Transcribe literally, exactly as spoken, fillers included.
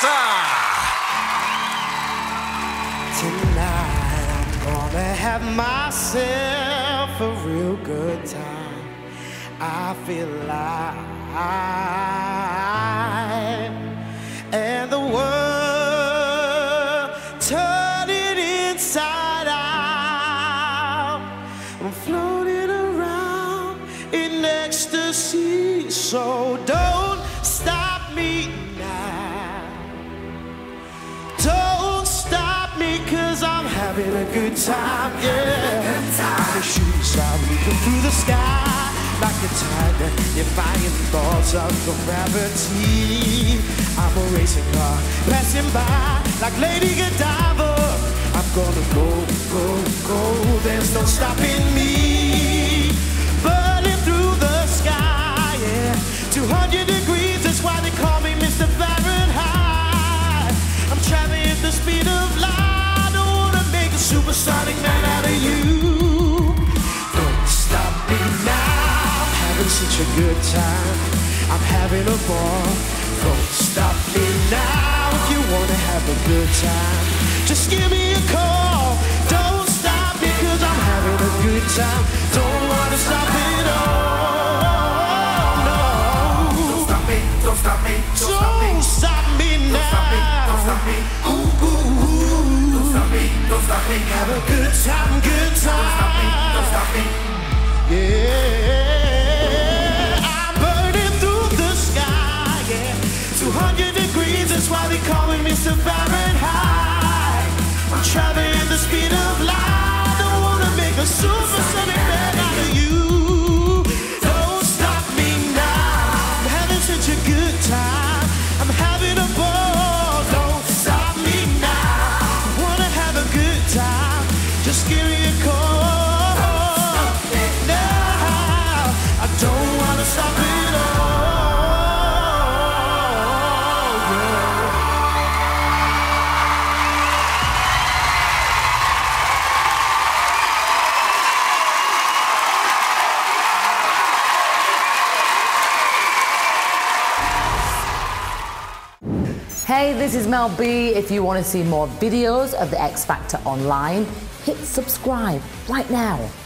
Star. Tonight I'm gonna have myself a real good time. I feel alive, and the world turning inside out. I'm floating around in ecstasy, so don't stop me. Having a good time, yeah. My shoes are leaping through the sky like a tiger, defying thoughts of gravity. I'm a racing car passing by like Lady Godiva. I'm gonna go, go, go. There's no stopping me. Burning through the sky, yeah. two hundred degrees, that's why they call me Mister Fahrenheit. I'm traveling at the speed of light. Supersonic man out of you. Don't stop me now. I'm having such a good time. I'm having a ball. Don't stop me now. If you wanna have a good time, just give me a call. Don't stop me, 'cause I'm having a good time. Don't wanna stop it all. No. Don't stop me. Don't stop me. Don't stop me now. Don't stop me. Ooh, ooh, ooh. Don't stop me, have a good time, good time. Don't stop me, don't stop me. Yeah, I'm burning through the sky, yeah. two hundred degrees, that's why they call me Mister Fahrenheit. I'm traveling at the speed of light. Don't wanna make a supersonic man out of you. Don't stop me now. I'm having such a good time. I'm having a ball. Don't stop me now. Good time, just give me a call. Now I don't wanna stop it all. Hey, this is Mel B. If you want to see more videos of the X Factor online, hit subscribe right now.